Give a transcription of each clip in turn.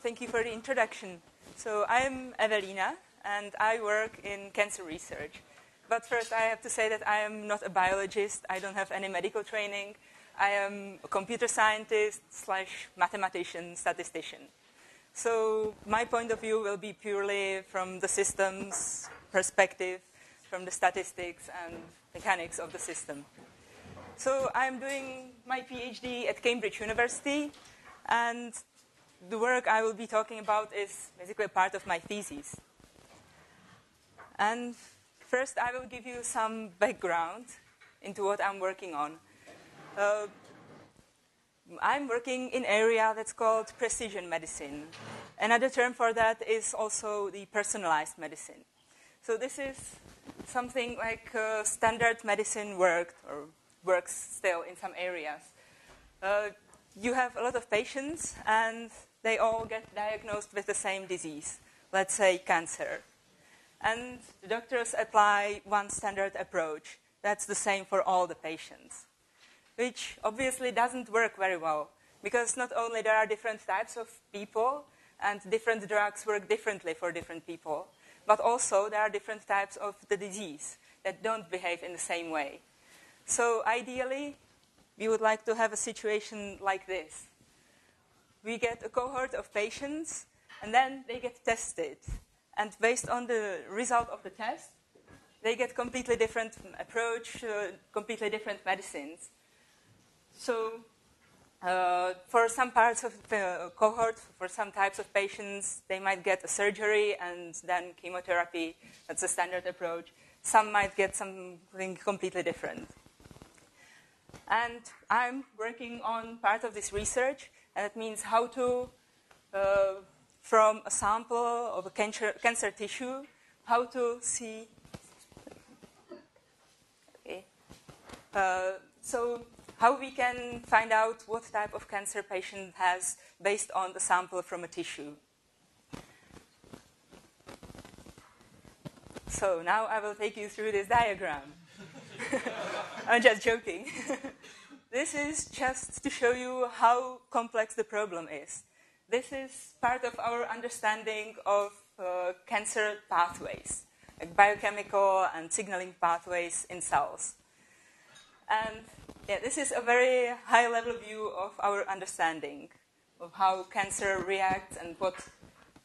Thank you for the introduction. So I'm Evelina, and I work in cancer research. But first, I have to say that I am not a biologist. I don't have any medical training. I am a computer scientist / mathematician, statistician. So my point of view will be purely from the systems perspective, from the statistics and mechanics of the system. So I'm doing my PhD at Cambridge University, and the work I will be talking about is basically a part of my thesis. And first, I will give you some background into what I'm working on. I'm working in an area that's called precision medicine. Another term for that is also the personalized medicine. So this is something like standard medicine works still in some areas. You have a lot of patients, and they all get diagnosed with the same disease, let's say cancer. And the doctors apply one standard approach. That's the same for all the patients, which obviously doesn't work very well, because not only there are different types of people, and different drugs work differently for different people, but also there are different types of the disease that don't behave in the same way. So ideally, we would like to have a situation like this. We get a cohort of patients, and then they get tested. And based on the result of the test, they get completely different approach, completely different medicines. So for some parts of the cohort, for some types of patients, they might get a surgery and then chemotherapy. That's a standard approach. Some might get something completely different. And I'm working on part of this research, and that means how to from a sample of a cancer tissue, how to see. Okay. So how we can find out what type of cancer patient has based on the sample from a tissue. So now I will take you through this diagram. I'm just joking. This is just to show you how complex the problem is. This is part of our understanding of cancer pathways, like biochemical and signaling pathways in cells. And yeah, this is a very high-level view of our understanding of how cancer reacts and what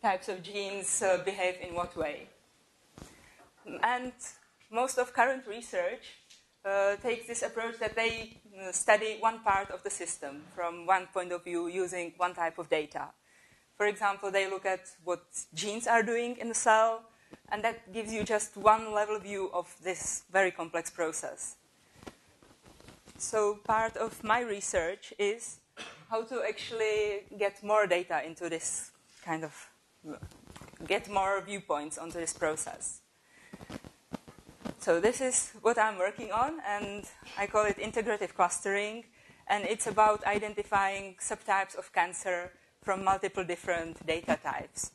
types of genes behave in what way. And most of current research takes this approach that they study one part of the system from one point of view using one type of data. For example, they look at what genes are doing in the cell, and that gives you just one level view of this very complex process. So part of my research is how to actually get more data into this kind of, get more viewpoints onto this process. So this is what I'm working on, and I call it integrative clustering, and it's about identifying subtypes of cancer from multiple different data types.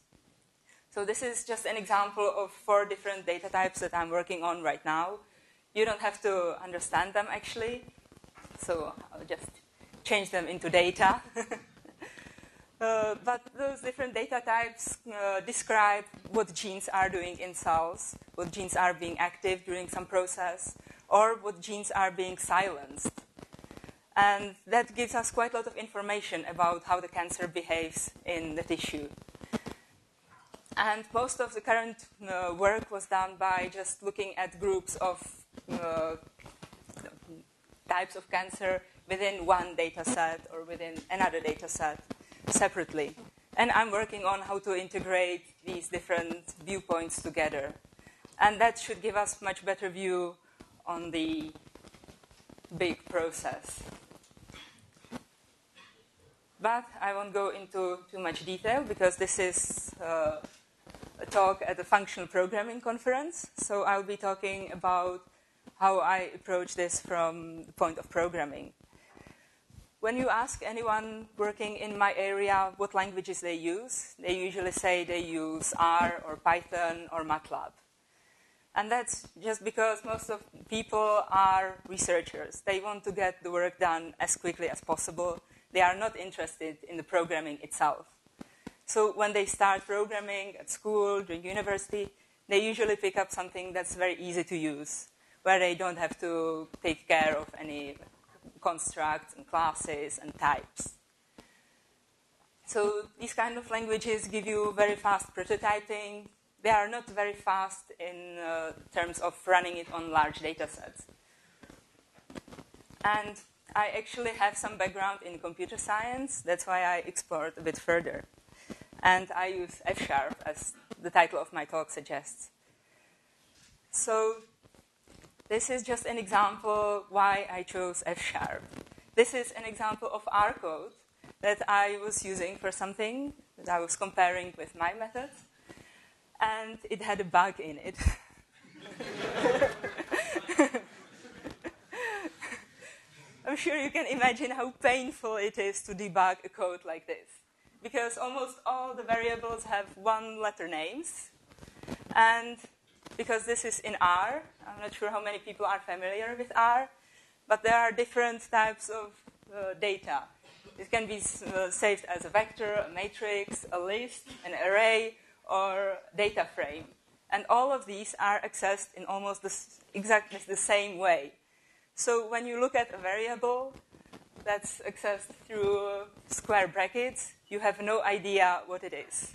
So this is just an example of 4 different data types that I'm working on right now. You don't have to understand them, actually, so I'll just change them into data. But those different data types describe what genes are doing in cells, what genes are being active during some process, or what genes are being silenced. And that gives us quite a lot of information about how the cancer behaves in the tissue. And most of the current work was done by just looking at groups of types of cancer within one data set or within another data set separately. And I'm working on how to integrate these different viewpoints together. And that should give us much better view on the big process. But I won't go into too much detail because this is a talk at a functional programming conference. So I'll be talking about how I approach this from the point of programming. When you ask anyone working in my area what languages they use, they usually say they use R or Python or MATLAB. And that's just because most of people are researchers. They want to get the work done as quickly as possible. They are not interested in the programming itself. So when they start programming at school, during university, they usually pick up something that's very easy to use, where they don't have to take care of any constructs and classes and types. So these kind of languages give you very fast prototyping. They are not very fast in terms of running it on large data sets. And I actually have some background in computer science. That's why I explored a bit further. And I use F# as the title of my talk suggests. So this is just an example why I chose F#. This is an example of R code that I was using for something that I was comparing with my method. And it had a bug in it. I'm sure you can imagine how painful it is to debug a code like this, because almost all the variables have one-letter names. And because this is in R, I'm not sure how many people are familiar with R, but there are different types of data. It can be saved as a vector, a matrix, a list, an array, or data frame. And all of these are accessed in almost exactly the same way. So when you look at a variable that's accessed through square brackets, you have no idea what it is.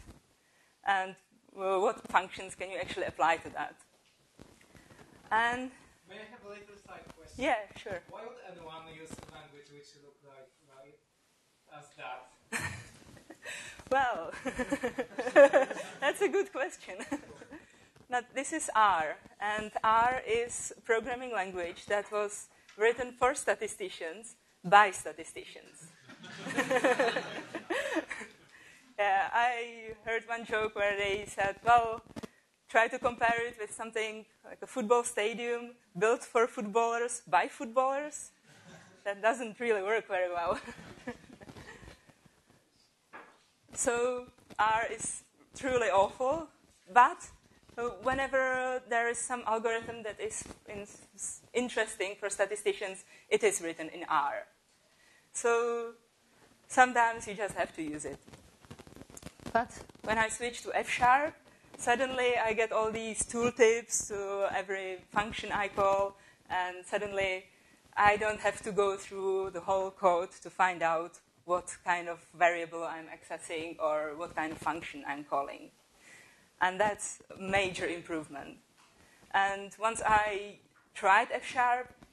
And what functions can you actually apply to that? And may I have a little side question? Yeah, sure. Why would anyone use a language which looks like as that? Well, that's a good question. Now, this is R, and R is a programming language that was written for statisticians by statisticians. Yeah, I heard one joke where they said, well, try to compare it with something like a football stadium built for footballers by footballers. That doesn't really work very well. So R is truly awful, but whenever there is some algorithm that is interesting for statisticians, it is written in R. So sometimes you just have to use it. But when I switch to F#, suddenly I get all these tooltips to every function I call, and suddenly I don't have to go through the whole code to find out what kind of variable I'm accessing or what kind of function I'm calling. And that's a major improvement. And once I tried F#,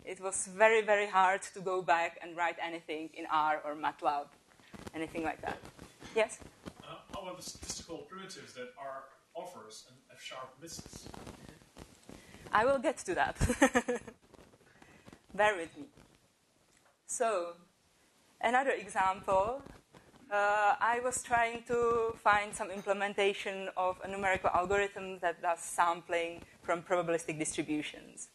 it was very, very hard to go back and write anything in R or MATLAB, anything like that. Yes? How are the statistical primitives that R offers and F# misses? I will get to that. Bear with me. So, another example, I was trying to find some implementation of a numerical algorithm that does sampling from probabilistic distributions.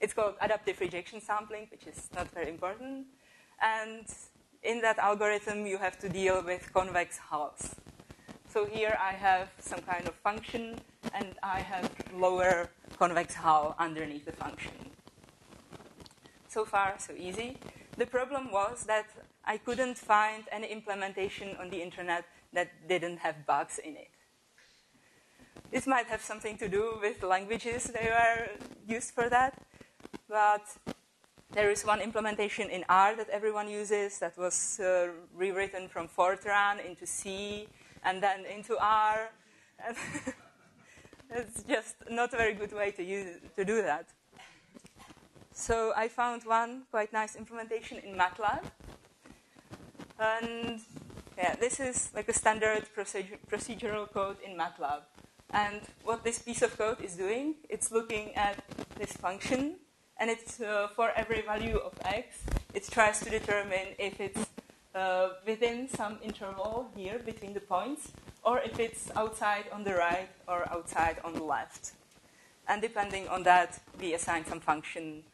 It's called adaptive rejection sampling, which is not very important. And in that algorithm, you have to deal with convex hulls. So here I have some kind of function, and I have lower convex hull underneath the function. So far, so easy. The problem was that I couldn't find any implementation on the internet that didn't have bugs in it. This might have something to do with the languages they were used for that, but there is one implementation in R that everyone uses that was rewritten from Fortran into C and then into R. And it's just not a very good way to do that. So I found one quite nice implementation in MATLAB. And yeah, this is like a standard procedural code in MATLAB. And what this piece of code is doing, it's looking at this function. And it's for every value of x, it tries to determine if it's within some interval here between the points, or if it's outside on the right or outside on the left. And depending on that, we assign some function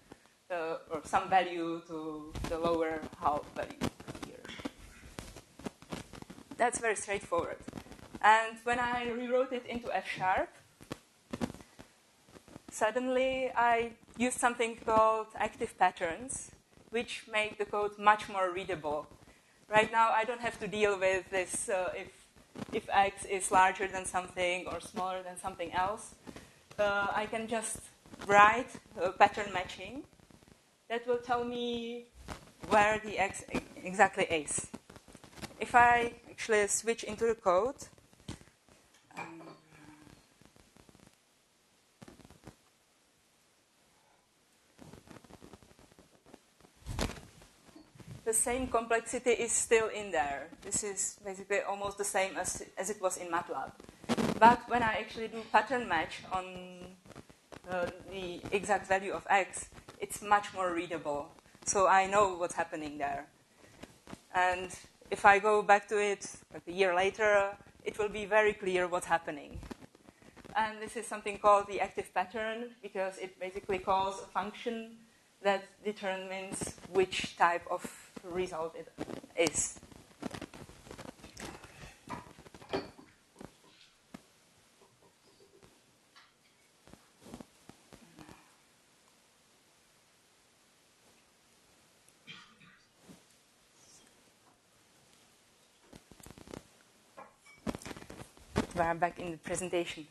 or some value to the lower half value here. That's very straightforward. And when I rewrote it into F#, suddenly I used something called active patterns, which make the code much more readable. Right now, I don't have to deal with this if if x is larger than something or smaller than something else, I can just write pattern matching that will tell me where the x exactly is. If I actually switch into the code, the same complexity is still in there. This is basically almost the same as it was in MATLAB. But when I actually do pattern match on the exact value of x, it's much more readable. So I know what's happening there. And if I go back to it like a year later, it will be very clear what's happening. And this is something called the active pattern, because it basically calls a function that determines which type of result it is. I'm back in the presentation.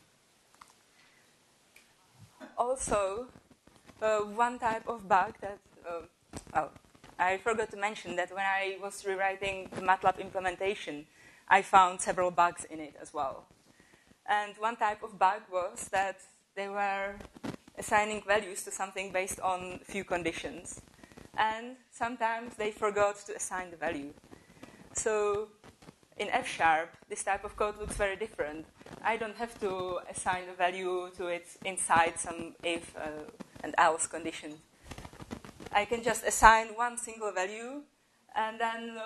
Also, one type of bug that I forgot to mention that when I was rewriting the MATLAB implementation, I found several bugs in it as well. And one type of bug was that they were assigning values to something based on few conditions. And sometimes they forgot to assign the value. So in F#, this type of code looks very different. I don't have to assign a value to it inside some if and else condition. I can just assign one single value, and then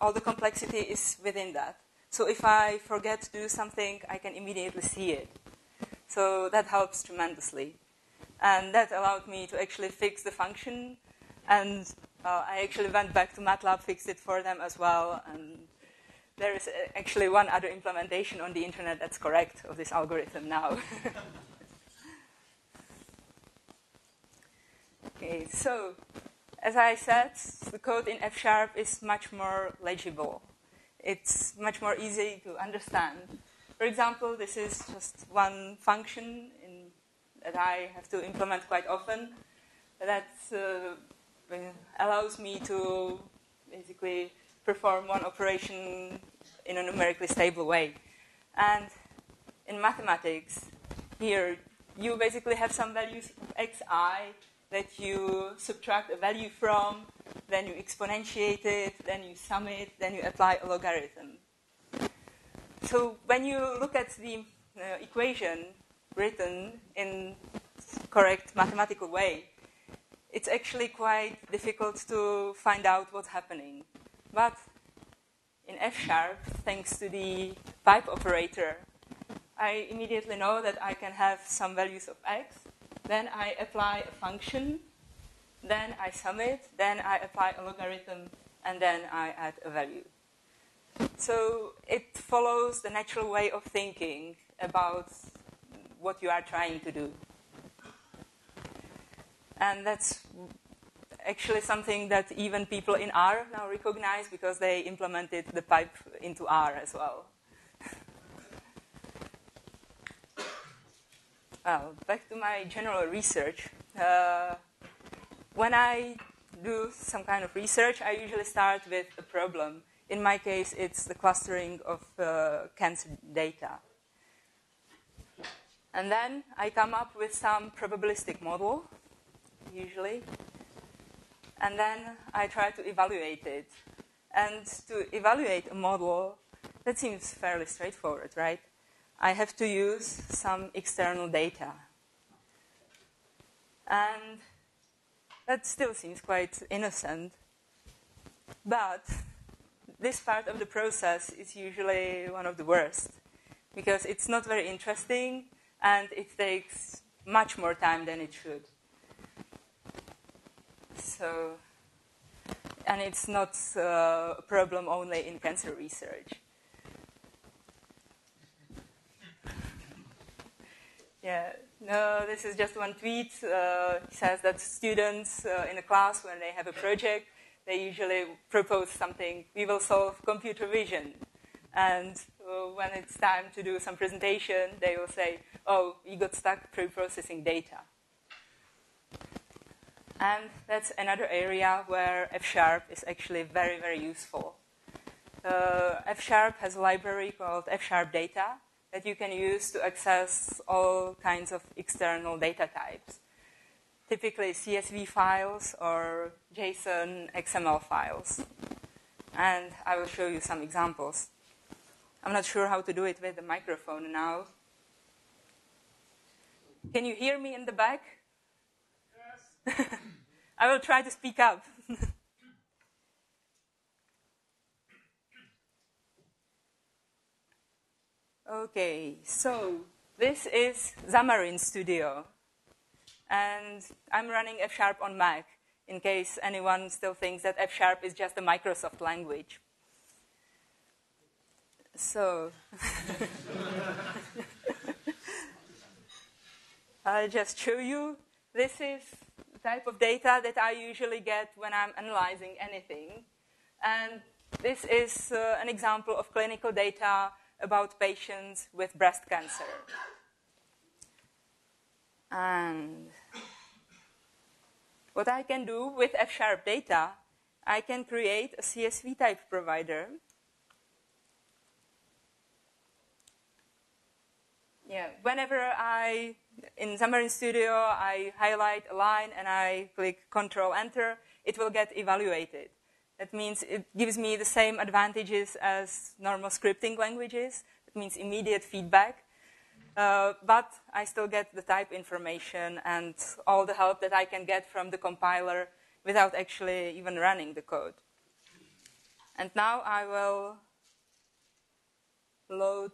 all the complexity is within that. So if I forget to do something, I can immediately see it. So that helps tremendously. And that allowed me to actually fix the function. And I actually went back to MATLAB, fixed it for them as well. And there is actually one other implementation on the internet that's correct of this algorithm now. Okay, so as I said, the code in F# is much more legible. It's much more easy to understand. For example, this is just one function that I have to implement quite often that allows me to basically perform one operation in a numerically stable way. And in mathematics, here, you basically have some values of xi that you subtract a value from, then you exponentiate it, then you sum it, then you apply a logarithm. So when you look at the equation written in correct mathematical way, it's actually quite difficult to find out what's happening. But in F#, thanks to the pipe operator, I immediately know that I can have some values of x, then I apply a function, then I sum it, then I apply a logarithm, and then I add a value. So it follows the natural way of thinking about what you are trying to do. And that's actually something that even people in R now recognize because they implemented the pipe into R as well. Well, back to my general research. When I do some kind of research, I usually start with a problem. In my case, it's the clustering of cancer data. And then I come up with some probabilistic model, usually. And then I try to evaluate it. And to evaluate a model, that seems fairly straightforward, right? I have to use some external data. And that still seems quite innocent. But this part of the process is usually one of the worst, because it's not very interesting, and it takes much more time than it should. So, and it's not a problem only in cancer research. Yeah, no, this is just one tweet. It says that students in a class, when they have a project, they usually propose something. We will solve computer vision. And when it's time to do some presentation, they will say, oh, you got stuck pre-processing data. And that's another area where F# is actually very, very useful. F# has a library called F# data that you can use to access all kinds of external data types, typically CSV files or JSON XML files. And I will show you some examples. I'm not sure how to do it with the microphone now. Can you hear me in the back? Yes. I will try to speak up. Okay, so this is Xamarin Studio. And I'm running F# on Mac, in case anyone still thinks that F# is just a Microsoft language. So, I'll just show you. This is the type of data that I usually get when I'm analyzing anything. And this is an example of clinical data about patients with breast cancer. And what I can do with F# data, I can create a CSV type provider. Yeah, whenever in Xamarin Studio, I highlight a line and I click Control-Enter, it will get evaluated. That means it gives me the same advantages as normal scripting languages. It means immediate feedback. But I still get the type information and all the help that I can get from the compiler without actually even running the code. And now I will load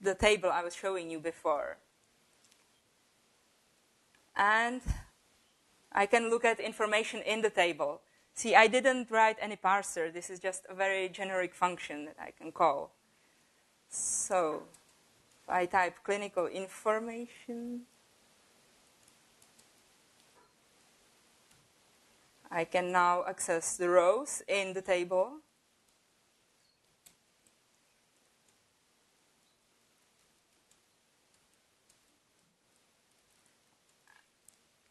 the table I was showing you before. And I can look at information in the table. See, I didn't write any parser. This is just a very generic function that I can call. So if I type clinical information, I can now access the rows in the table.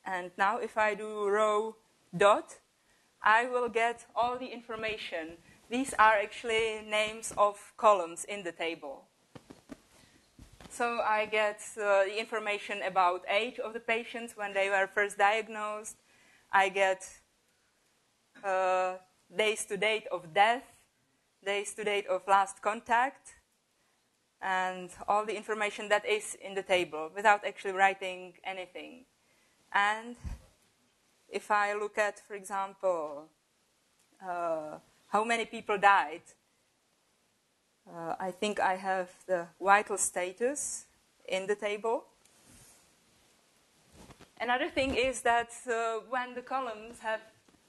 And now if I do row dot, I will get all the information. These are actually names of columns in the table. So I get the information about age of the patients when they were first diagnosed. I get days to date of death, days to date of last contact, and all the information that is in the table without actually writing anything. And if I look at, for example, how many people died, I think I have the vital status in the table. Another thing is that when the columns have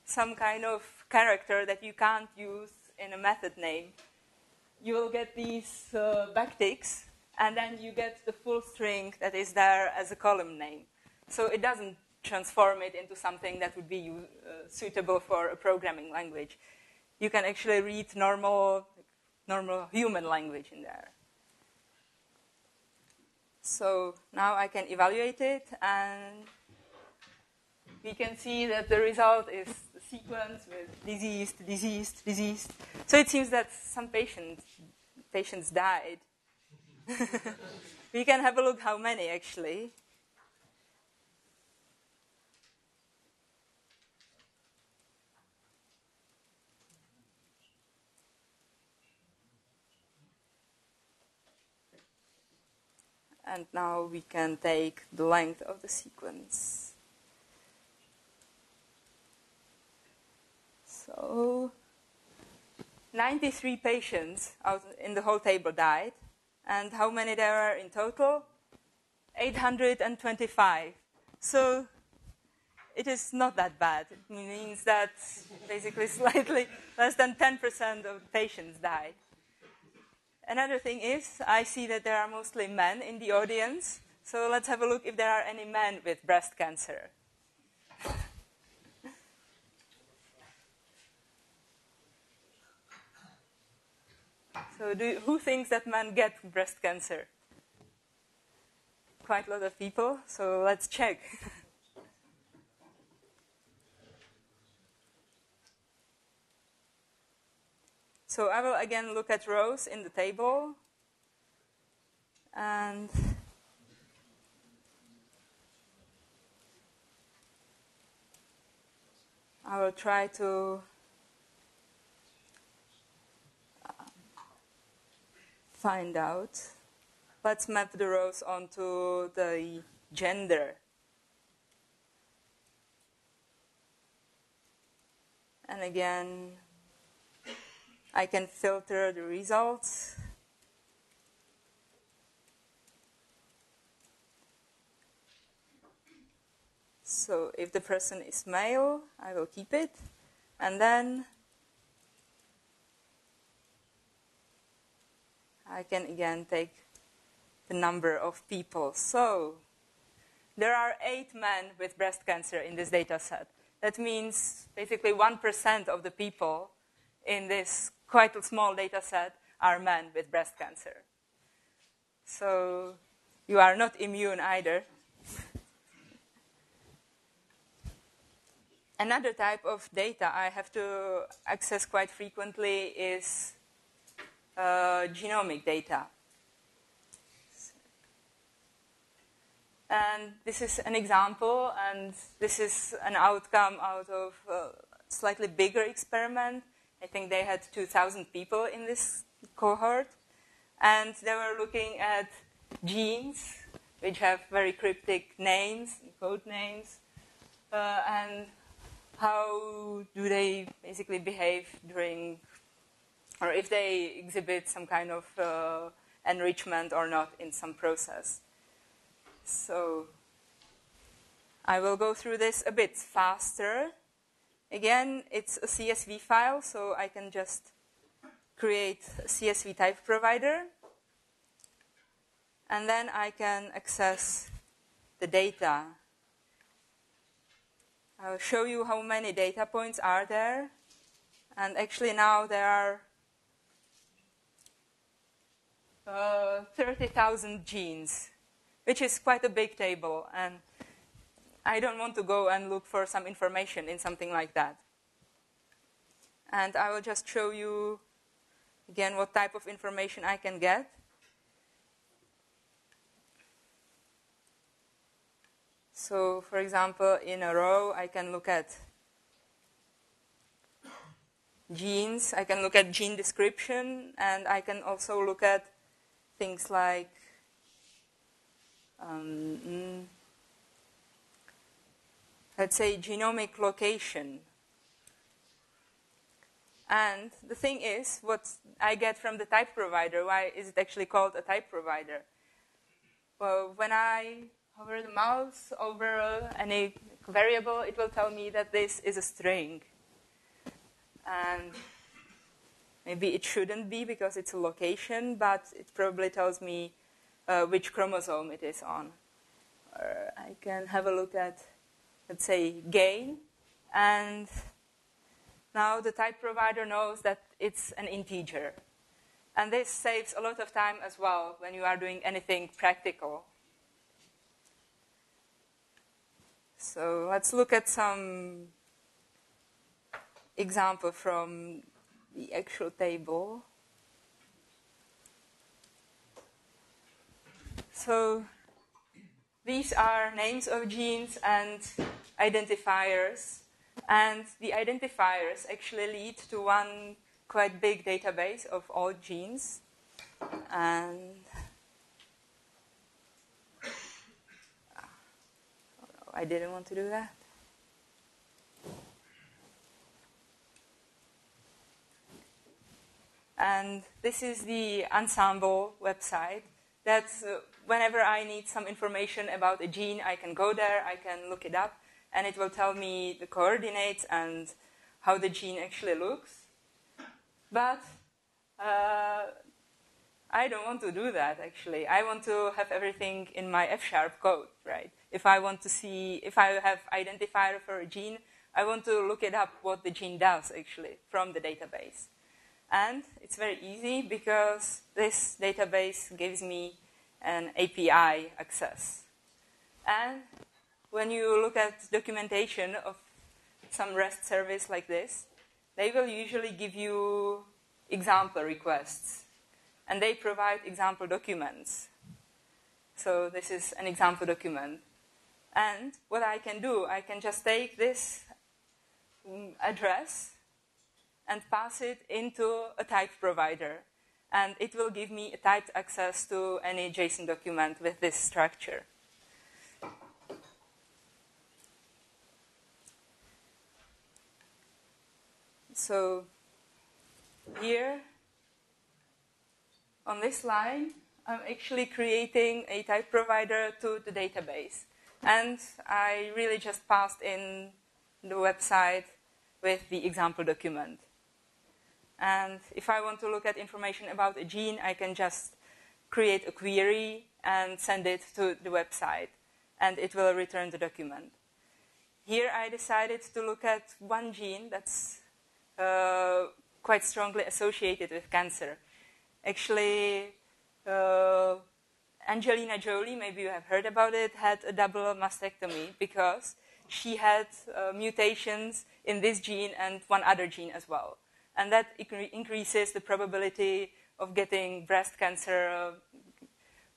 some kind of character that you can't use in a method name, you will get these backticks, and then you get the full string that is there as a column name. So it doesn't transform it into something that would be suitable for a programming language. You can actually read normal human language in there. So now I can evaluate it, and we can see that the result is the sequence with diseased, diseased, diseased. So it seems that some patients died. We can have a look how many, actually. And now we can take the length of the sequence. So 93 patients out in the whole table died. And how many there were in total? 825. So it is not that bad. It means that basically slightly less than 10% of patients died. Another thing is, I see that there are mostly men in the audience. So let's have a look if there are any men with breast cancer. So who thinks that men get breast cancer? Quite a lot of people, so let's check. So I will again look at rows in the table. And I will try to find out. Let's map the rows onto the gender. And again, I can filter the results. So if the person is male, I will keep it. And then I can again take the number of people. So there are 8 men with breast cancer in this data set. That means basically 1% of the people in this quite a small data set are men with breast cancer. So you are not immune either. Another type of data I have to access quite frequently is genomic data. And this is an example, and this is an outcome out of a slightly bigger experiment. I think they had 2,000 people in this cohort. And they were looking at genes, which have very cryptic names, code names, and how do they basically behave during, or if they exhibit some kind of enrichment or not in some process. So I will go through this a bit faster. Again, it's a CSV file, so I can just create a CSV type provider. And then I can access the data. I'll show you how many data points are there. And actually now there are 30,000 genes, which is quite a big table. And I don't want to go and look for some information in something like that. And I will just show you again what type of information I can get. So, for example, in a row, I can look at genes, I can look at gene description, and I can also look at things like let's say genomic location. And the thing is, what I get from the type provider, why is it actually called a type provider? Well, when I hover the mouse over any variable, it will tell me that this is a string. And maybe it shouldn't be because it's a location, but it probably tells me which chromosome it is on. Or I can have a look at, let's say, gay. And now the type provider knows that it's an integer. And this saves a lot of time as well when you are doing anything practical. So let's look at some example from the actual table. So these are names of genes and identifiers. And the identifiers actually lead to one quite big database of all genes. And I didn't want to do that. And this is the Ensemble website. That's whenever I need some information about a gene, I can go there, I can look it up, and it will tell me the coordinates and how the gene actually looks. But I don't want to do that, actually. I want to have everything in my F# code, right? If I want to see, if I have identifier for a gene, I want to look it up what the gene does, actually, from the database. And it's very easy because this database gives me an API access. And when you look at documentation of some REST service like this, they will usually give you example requests. And they provide example documents. So this is an example document. And what I can do, I can just take this address and pass it into a type provider. And it will give me a typed access to any JSON document with this structure. So here, on this line, I'm actually creating a type provider to the database. And I really just passed in the website with the example document. And if I want to look at information about a gene, I can just create a query and send it to the website. And it will return the document. Here I decided to look at one gene that's quite strongly associated with cancer. Actually, Angelina Jolie, maybe you have heard about it, had a double mastectomy because she had mutations in this gene and one other gene as well. And that increases the probability of getting breast cancer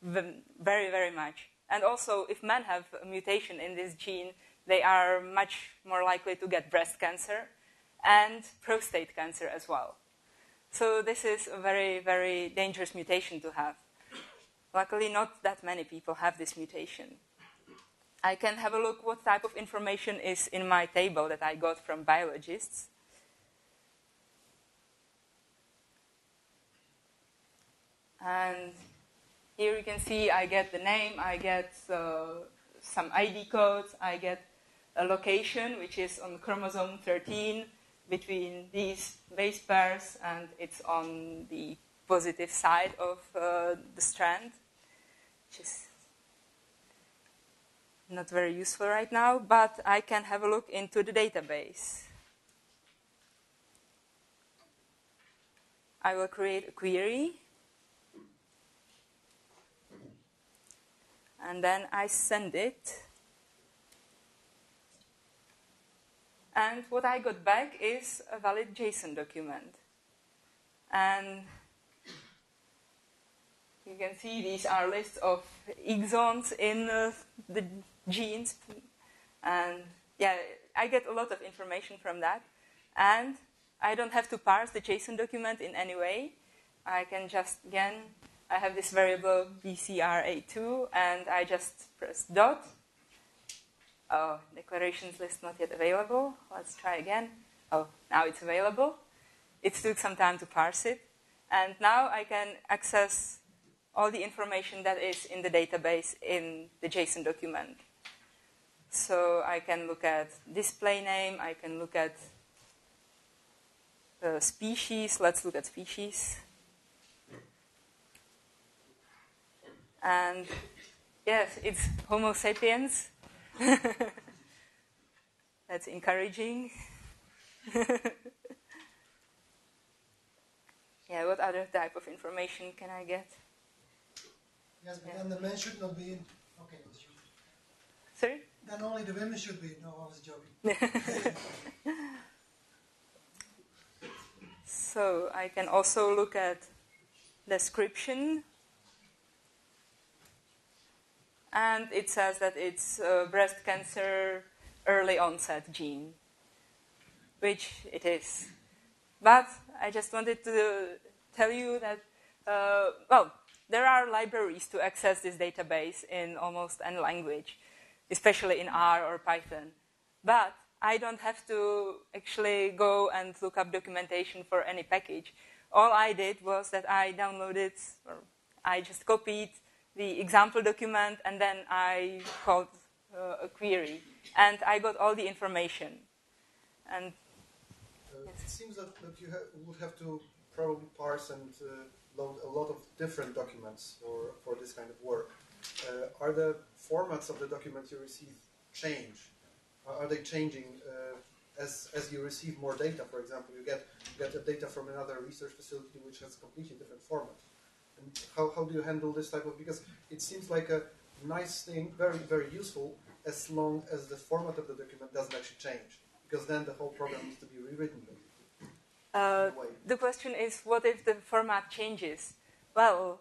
very, very much. And also, if men have a mutation in this gene, they are much more likely to get breast cancer and prostate cancer as well. So this is a very, very dangerous mutation to have. Luckily, not that many people have this mutation. I can have a look what type of information is in my table that I got from biologists. And here you can see I get the name, I get some ID codes, I get a location, which is on chromosome 13, between these base pairs, and it's on the positive side of the strand, which is not very useful right now, but I can have a look into the database. I will create a query, and then I send it. And what I got back is a valid JSON document. And you can see these are lists of exons in the genes. And yeah, I get a lot of information from that. And I don't have to parse the JSON document in any way. I can just, again, I have this variable BCRA2, and I just press dot. Oh, declarations list not yet available. Let's try again. Oh, now it's available. It took some time to parse it. And now I can access all the information that is in the database in the JSON document. So I can look at display name. I can look at the species. Let's look at species. And yes, it's Homo sapiens. That's encouraging. Yeah, what other type of information can I get? Yes, but then the men should not be in. Okay. Sorry? Then only the women should be in. No, I was joking. So I can also look at description. And it says that it's a breast cancer early onset gene, which it is. But I just wanted to tell you that, well, there are libraries to access this database in almost any language, especially in R or Python. But I don't have to actually go and look up documentation for any package. All I did was that I downloaded, or I just copied the example document, and then I called a query. And I got all the information. And yes. It seems that, you would have to probably parse and load a lot of different documents for this kind of work. Are the formats of the documents you receive change? Are they changing as you receive more data. For example, you get the data from another research facility which has a completely different format. And how do you handle this type of, because it seems like a nice thing, very, very useful, as long as the format of the document doesn't actually change, because then the whole program needs to be rewritten. The question is, what if the format changes? Well,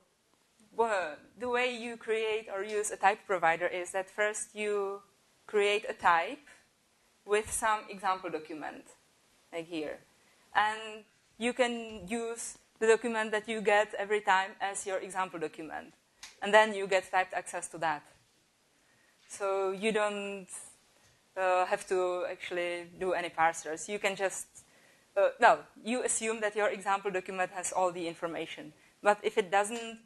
the way you create or use a type provider is that first you create a type with some example document, like here. And you can use the document that you get every time as your example document. And then you get typed access to that. So you don't have to actually do any parsers. You can just, no, you assume that your example document has all the information. But if it doesn't,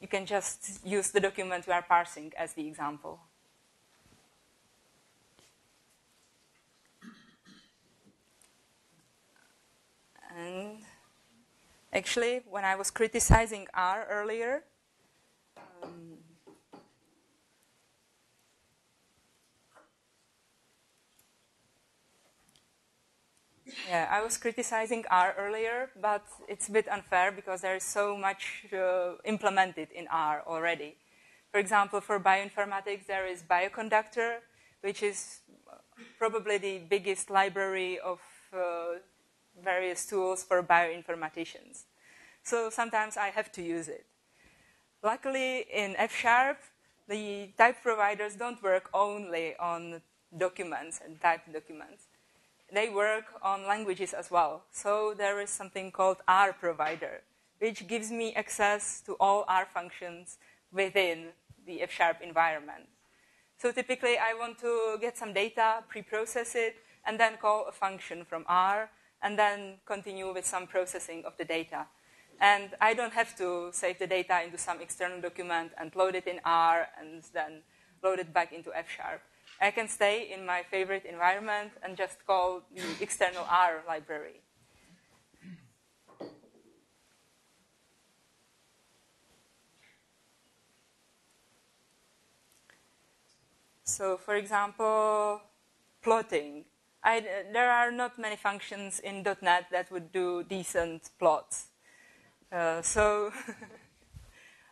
you can just use the document you are parsing as the example. And actually, when I was criticizing R earlier, I was criticizing R earlier, but it's a bit unfair because there is so much implemented in R already. For example, for bioinformatics, there is Bioconductor, which is probably the biggest library of various tools for bioinformaticians. So sometimes I have to use it. Luckily, in F#, the type providers don't work only on documents and typed documents. They work on languages as well. So there is something called R provider, which gives me access to all R functions within the F# environment. So typically, I want to get some data, pre-process it, and then call a function from R, and then continue with some processing of the data. And I don't have to save the data into some external document and load it in R and then load it back into F#. I can stay in my favorite environment and just call the external R library. So, for example, plotting. There are not many functions in .NET that would do decent plots. So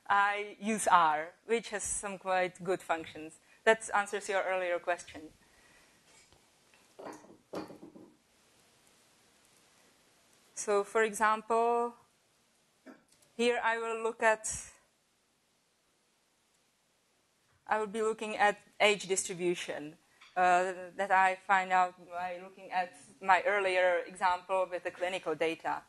I use R, which has some quite good functions. That answers your earlier question. So, for example, here I will be looking at age distribution that I find out by looking at my earlier example with the clinical data.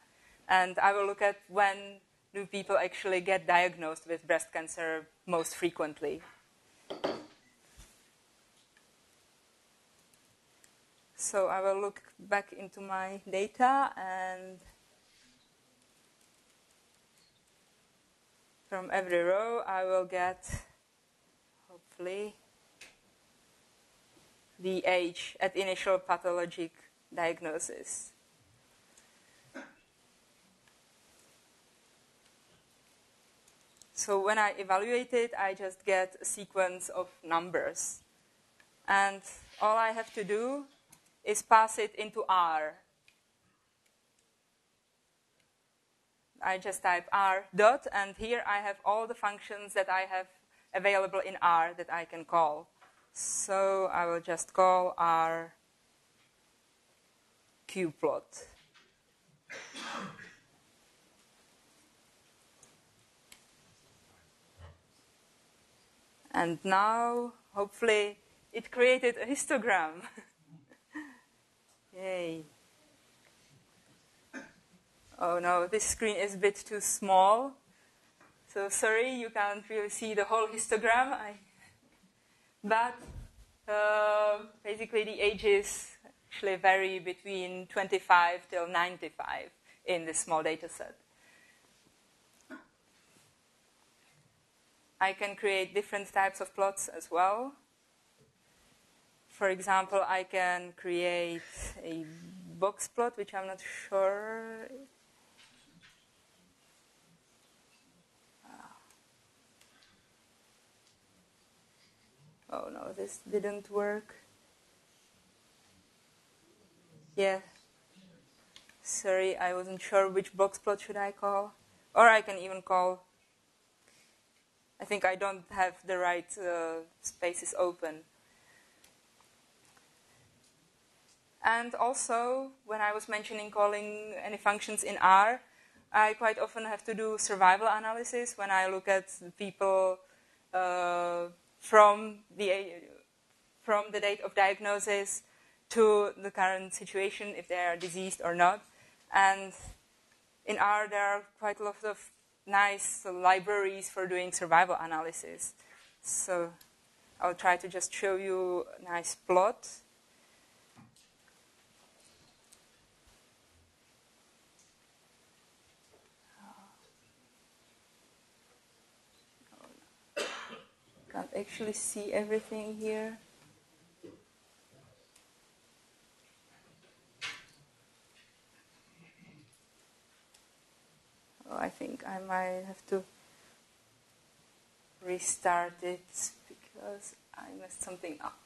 And I will look at when do people actually get diagnosed with breast cancer most frequently. So I will look back into my data, and from every row I will get, hopefully, the age at initial pathologic diagnosis. So when I evaluate it, I just get a sequence of numbers. And all I have to do is pass it into R. I just type R dot, and here I have all the functions that I have available in R that I can call. So I will just call R qplot. And now, hopefully, it created a histogram. Yay. Oh no, this screen is a bit too small. So sorry, you can't really see the whole histogram. But basically the ages actually vary between 25 till 95 in this small data set. I can create different types of plots as well. For example, I can create a box plot, which I'm not sure. Oh no, this didn't work. Yeah. Sorry, I wasn't sure which box plot should I call. Or I can even call. I think I don't have the right spaces open. And also, when I was mentioning calling any functions in R, I quite often have to do survival analysis when I look at the people from the date of diagnosis to the current situation, if they are diseased or not. And in R, there are quite a lot of nice libraries for doing survival analysis. So I'll try to just show you a nice plot. Can't actually see everything here. Oh, I think I might have to restart it because I messed something up.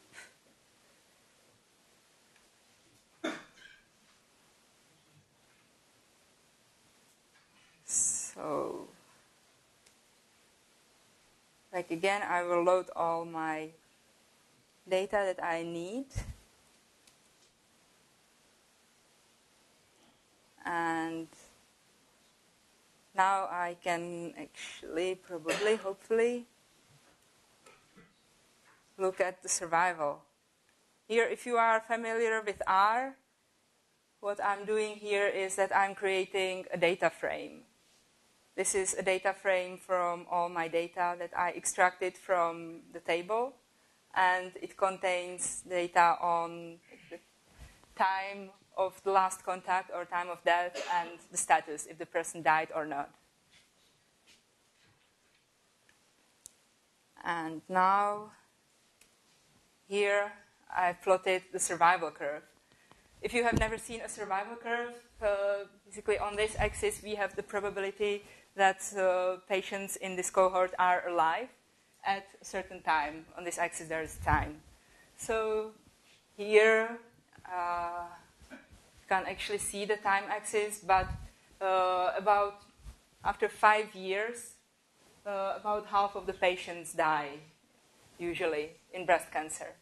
So, like again, I will load all my data that I need. And now I can actually, probably, hopefully, look at the survival. Here, if you are familiar with R, what I'm doing here is that I'm creating a data frame. This is a data frame from all my data that I extracted from the table, and it contains data on the time of the last contact or time of death and the status, if the person died or not. And now, here, I plotted the survival curve. If you have never seen a survival curve, basically on this axis we have the probability that patients in this cohort are alive at a certain time. On this axis there is time. So here, can't actually see the time axis, but about after 5 years, about half of the patients die, usually, in breast cancer,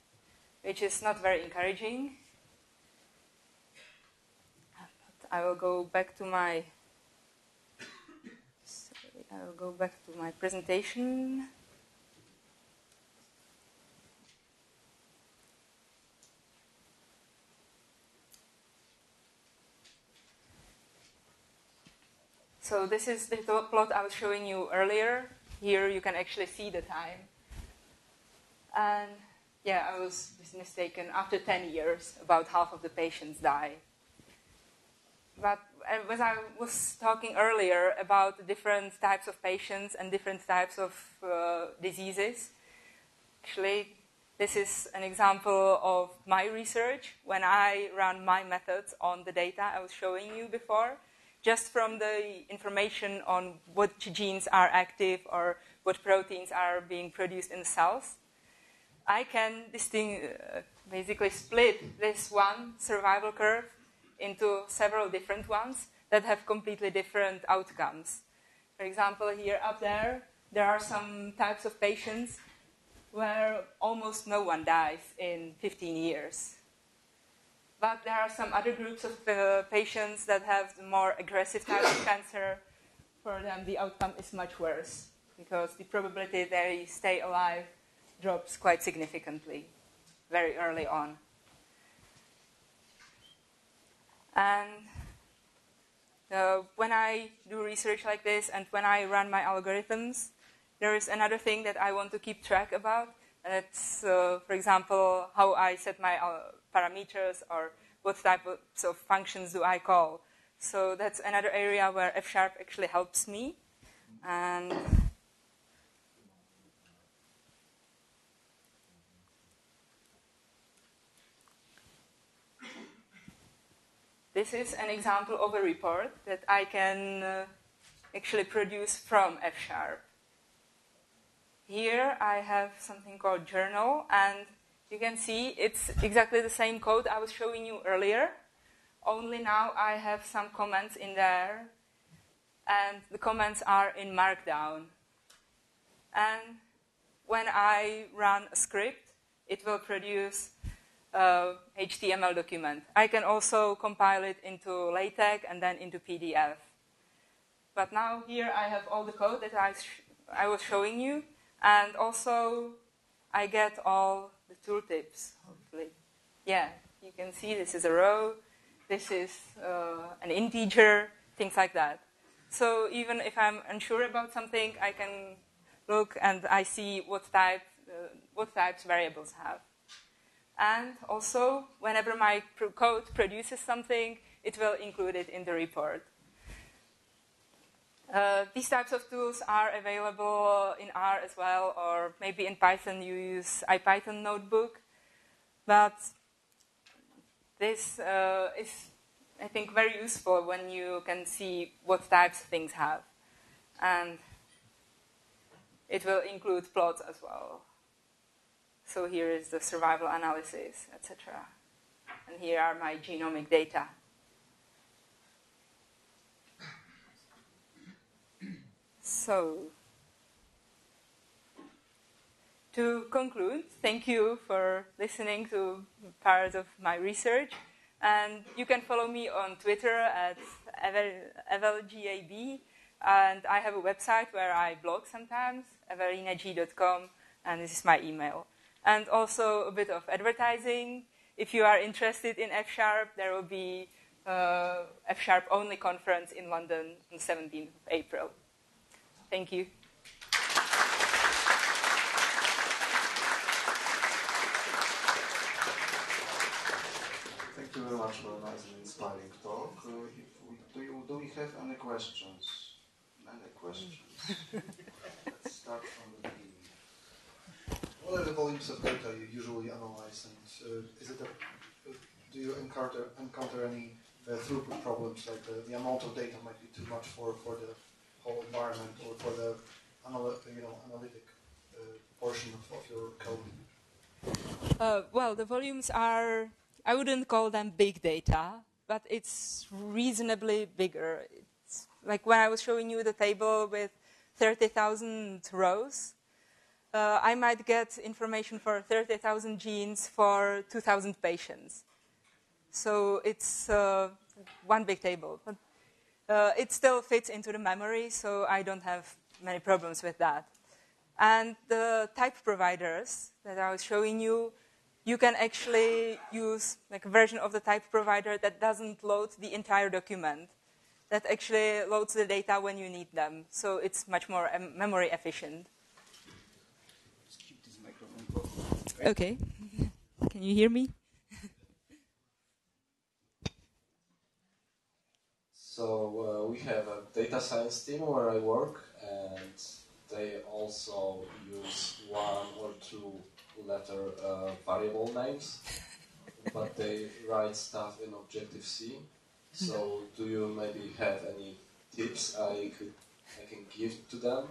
which is not very encouraging. But I will go back to my presentation. So this is the plot I was showing you earlier. Here you can actually see the time. And yeah, I was mistaken. After 10 years, about half of the patients die. But as I was talking earlier about the different types of patients and different types of diseases, actually this is an example of my research when I ran my methods on the data I was showing you before. Just from the information on what genes are active or what proteins are being produced in the cells, I can basically split this one survival curve into several different ones that have completely different outcomes. For example, here up there are some types of patients where almost no one dies in 15 years. But there are some other groups of patients that have the more aggressive type of cancer. For them, the outcome is much worse because the probability they stay alive drops quite significantly very early on. And when I do research like this and when I run my algorithms, there is another thing that I want to keep track about. And that's, for example, how I set my parameters or what types of functions do I call. So that's another area where F# actually helps me. And this is an example of a report that I can actually produce from F#. Here I have something called journal, and you can see it's exactly the same code I was showing you earlier, Only now I have some comments in there, and the comments are in Markdown. And when I run a script, it will produce an HTML document. I can also compile it into LaTeX and then into PDF. But now here I have all the code that I was showing you, and also I get all the tooltips, hopefully. Yeah, you can see this is a row, this is an integer, things like that. So even if I'm unsure about something, I can look and I see what type, what types variables have. And also, whenever my code produces something, it will include it in the report. These types of tools are available in R as well, or maybe in Python you use IPython notebook. But this is, I think, very useful when you can see what types things have. And it will include plots as well. So here is the survival analysis, etc. And here are my genomic data. So, to conclude, thank you for listening to part of my research. And you can follow me on Twitter at evelgab. And I have a website where I blog sometimes, evelinag.com, and this is my email. And also a bit of advertising. If you are interested in F#, there will be a F# only conference in London on 17th of April. Thank you. Thank you very much for a nice and inspiring talk. Do we have any questions? Any questions? Let's start from the beginning. What are the volumes of data you usually analyze, and is it do you encounter any throughput problems, like the amount of data might be too much for the whole environment or for the analytic portion of your code? Well, the volumes are, I wouldn't call them big data, but it's reasonably bigger. It's like when I was showing you the table with 30,000 rows, I might get information for 30,000 genes for 2,000 patients. So it's one big table. But, it still fits into the memory, so I don't have many problems with that. And the type providers that I was showing you, you can actually use like a version of the type provider that doesn't load the entire document, that actually loads the data when you need them. So it's much more memory efficient. Okay. Can you hear me? So we have a data science team where I work, and they also use one or two letter variable names, but they write stuff in Objective-C. So do you maybe have any tips I can give to them?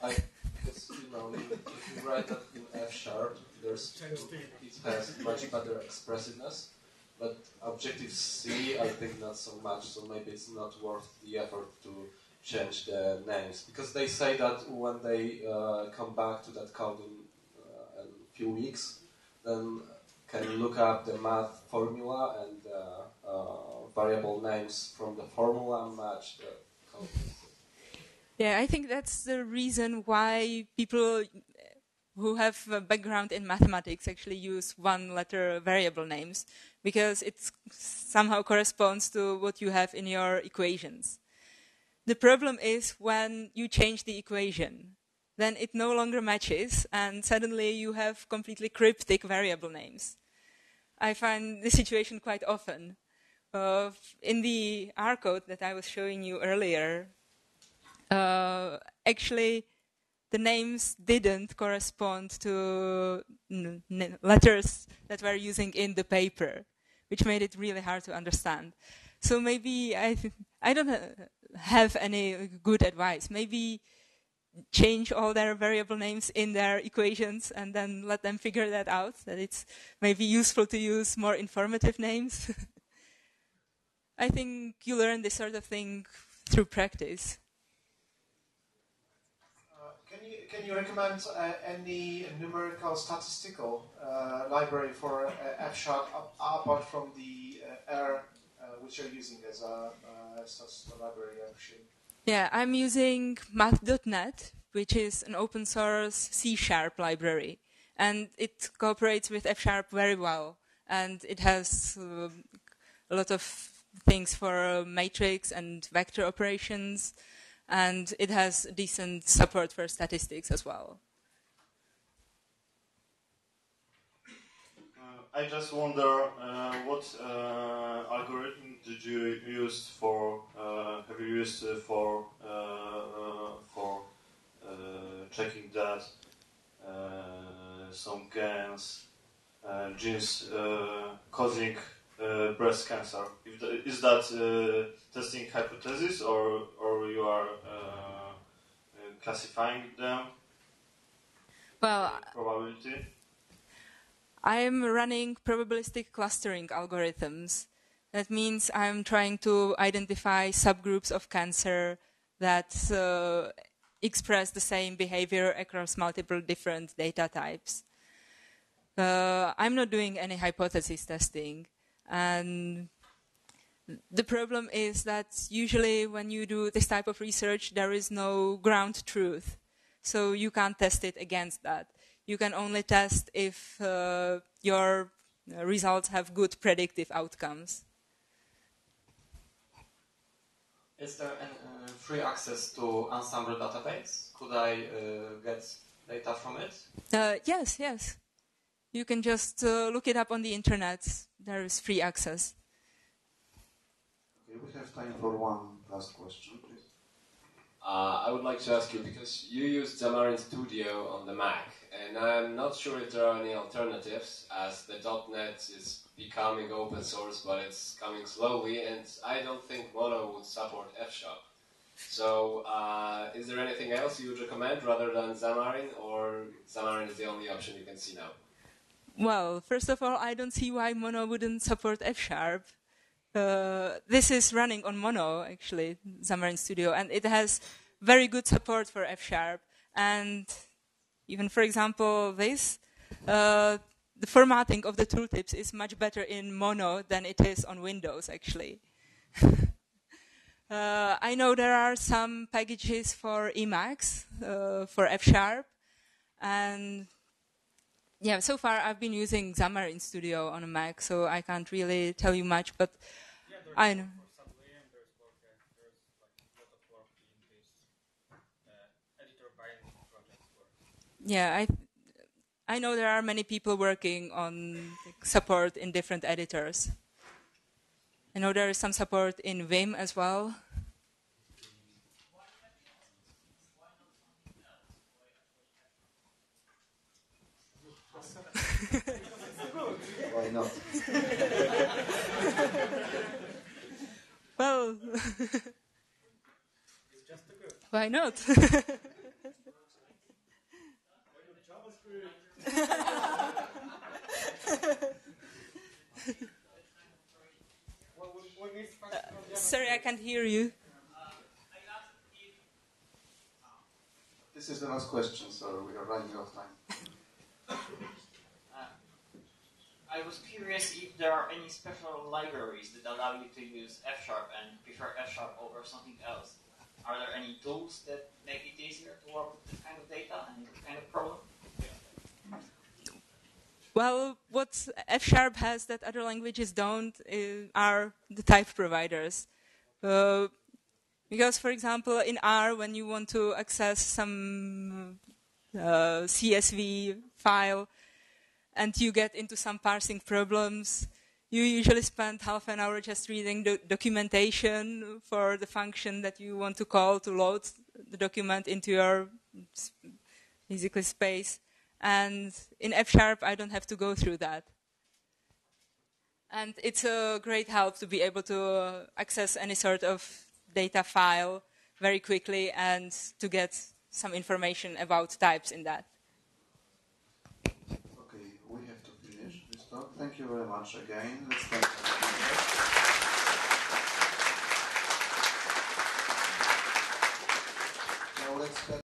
Because, you know, if you write that in F#, it has much better expressiveness, but Objective-C, I think not so much, so maybe it's not worth the effort to change the names. Because they say that when they come back to that code in a few weeks, then can look up the math formula and variable names from the formula match the code. Yeah, I think that's the reason why people who have a background in mathematics actually use one-letter variable names, because it somehow corresponds to what you have in your equations. The problem is when you change the equation, then it no longer matches, and suddenly you have completely cryptic variable names. I find this situation quite often. In the R code that I was showing you earlier, actually, the names didn't correspond to letters that we're using in the paper, which made it really hard to understand. So maybe I don't have any good advice. Maybe change all their variable names in their equations and then let them figure that out, that it's maybe useful to use more informative names. I think you learn this sort of thing through practice. Can you recommend any numerical statistical library for F# apart from the R, which you're using as a statistical library, actually? Yeah, I'm using math.net, which is an open source C# library. And it cooperates with F# very well. And it has a lot of things for matrix and vector operations. And it has decent support for statistics as well. I just wonder what algorithm did you use for? Have you used for checking that some genes causing breast cancer? If the, is that testing hypothesis, or you are classifying them? Well, probability. I am running probabilistic clustering algorithms. That means I'm trying to identify subgroups of cancer that express the same behavior across multiple different data types. I'm not doing any hypothesis testing. And the problem is that usually when you do this type of research, there is no ground truth. So you can't test it against that. You can only test if your results have good predictive outcomes. Is there any, free access to Ensemble database? Could I get data from it? Yes, yes. You can just look it up on the internet. There is free access. Okay, we have time for one last question, please. I would like to ask you, because you use Xamarin Studio on the Mac, and I'm not sure if there are any alternatives, as the .NET is becoming open source, but it's coming slowly, and I don't think Mono would support F#. So, is there anything else you would recommend rather than Xamarin, or Xamarin is the only option you can see now? Well, first of all, I don't see why Mono wouldn't support F#. This is running on Mono, actually, Xamarin Studio, and it has very good support for F#. And even, for example, this, the formatting of the tooltips is much better in Mono than it is on Windows, actually. I know there are some packages for Emacs, for F#, and yeah, so far I've been using Xamarin Studio on a Mac, so I can't really tell you much, but yeah, I know. Yeah, I know there are many people working on support in different editors. I know there is some support in Vim as well. Why not? Well, it's just a good. Why not? Sorry, I can't hear you. This is the last question, so we are running out of time. I was curious if there are any special libraries that allow you to use F# and prefer F# over something else. Are there any tools that make it easier to work with this kind of data and this kind of problem? Well, what F# has that other languages don't are the type providers. Because, for example, in R, when you want to access some CSV file, and you get into some parsing problems, you usually spend half an hour just reading the documentation for the function that you want to call to load the document into your basically space. And in F#, I don't have to go through that. And it's a great help to be able to access any sort of data file very quickly and to get some information about types in that. Thank you very much again. Let's So let's have